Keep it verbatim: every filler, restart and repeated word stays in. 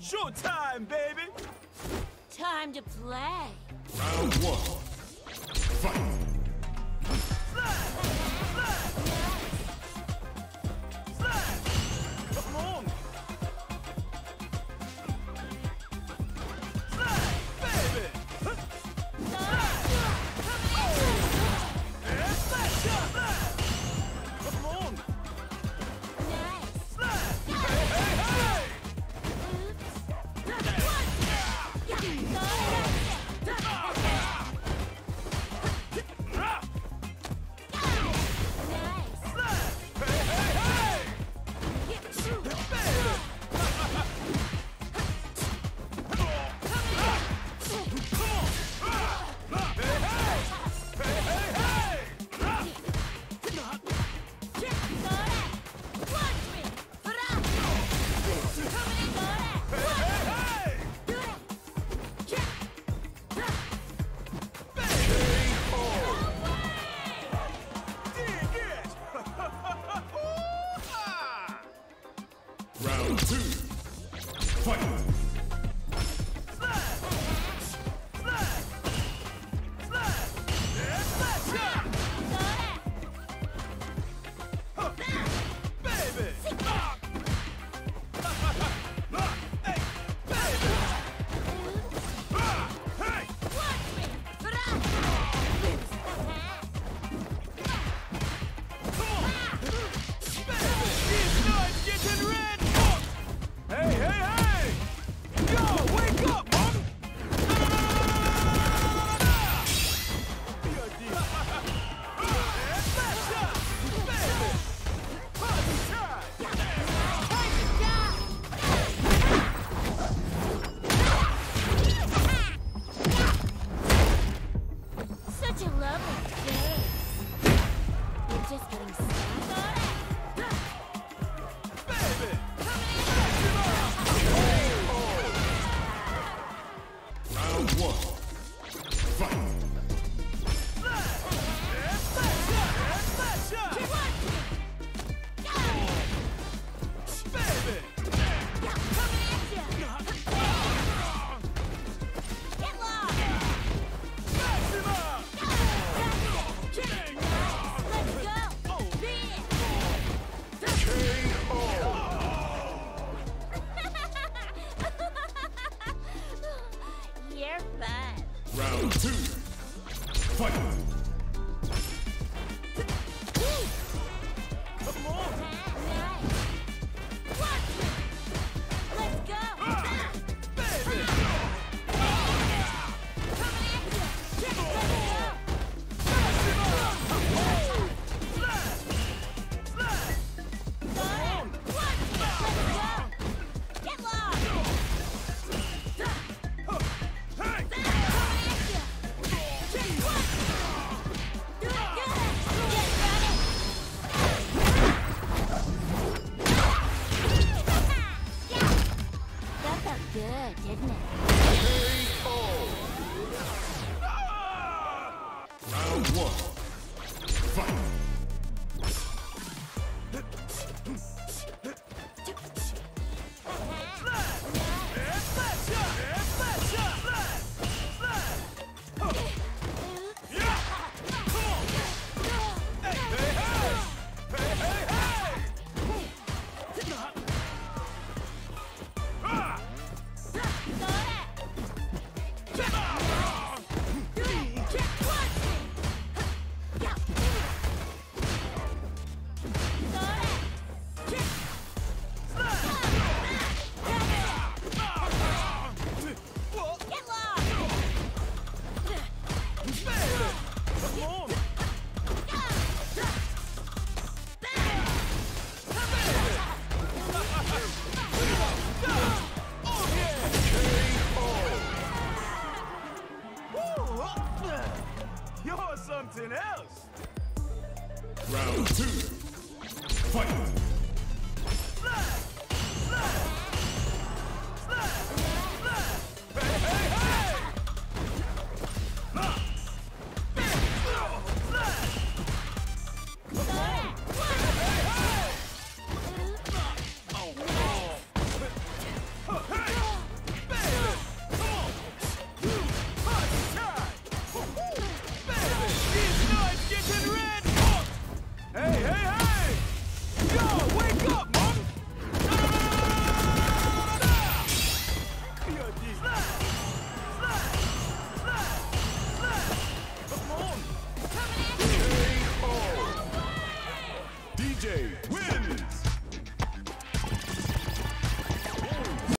Showtime, baby! Time to play. Round one. Fight! Round two, fight! Round two, fight! Good, didn't it? K O Ah! Round one. Fight! You're something else! Round two, fight! Hey! Hey!